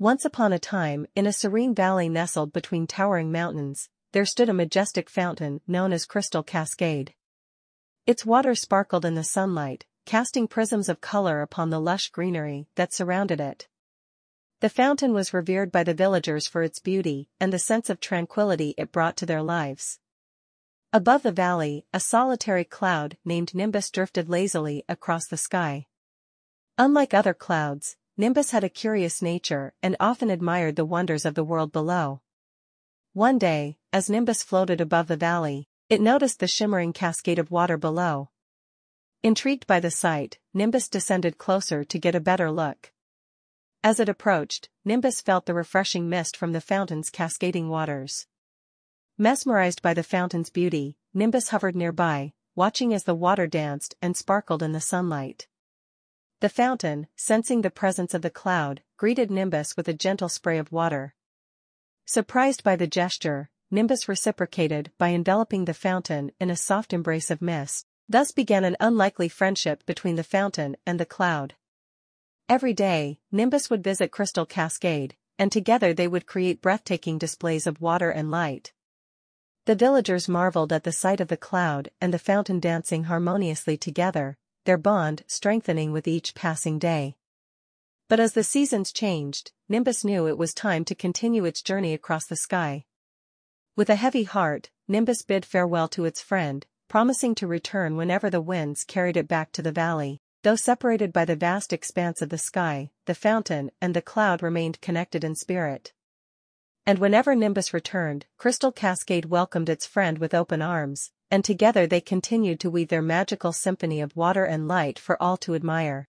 Once upon a time, in a serene valley nestled between towering mountains, there stood a majestic fountain known as Crystal Cascade. Its water sparkled in the sunlight, casting prisms of color upon the lush greenery that surrounded it. The fountain was revered by the villagers for its beauty and the sense of tranquility it brought to their lives. Above the valley, a solitary cloud named Nimbus drifted lazily across the sky. Unlike other clouds, Nimbus had a curious nature and often admired the wonders of the world below. One day, as Nimbus floated above the valley, it noticed the shimmering cascade of water below. Intrigued by the sight, Nimbus descended closer to get a better look. As it approached, Nimbus felt the refreshing mist from the fountain's cascading waters. Mesmerized by the fountain's beauty, Nimbus hovered nearby, watching as the water danced and sparkled in the sunlight. The fountain, sensing the presence of the cloud, greeted Nimbus with a gentle spray of water. Surprised by the gesture, Nimbus reciprocated by enveloping the fountain in a soft embrace of mist. Thus began an unlikely friendship between the fountain and the cloud. Every day, Nimbus would visit Crystal Cascade, and together they would create breathtaking displays of water and light. The villagers marveled at the sight of the cloud and the fountain dancing harmoniously together, their bond strengthening with each passing day. But as the seasons changed, Nimbus knew it was time to continue its journey across the sky. With a heavy heart, Nimbus bid farewell to its friend, promising to return whenever the winds carried it back to the valley. Though separated by the vast expanse of the sky, the fountain and the cloud remained connected in spirit. And whenever Nimbus returned, Crystal Cascade welcomed its friend with open arms, and together they continued to weave their magical symphony of water and light for all to admire.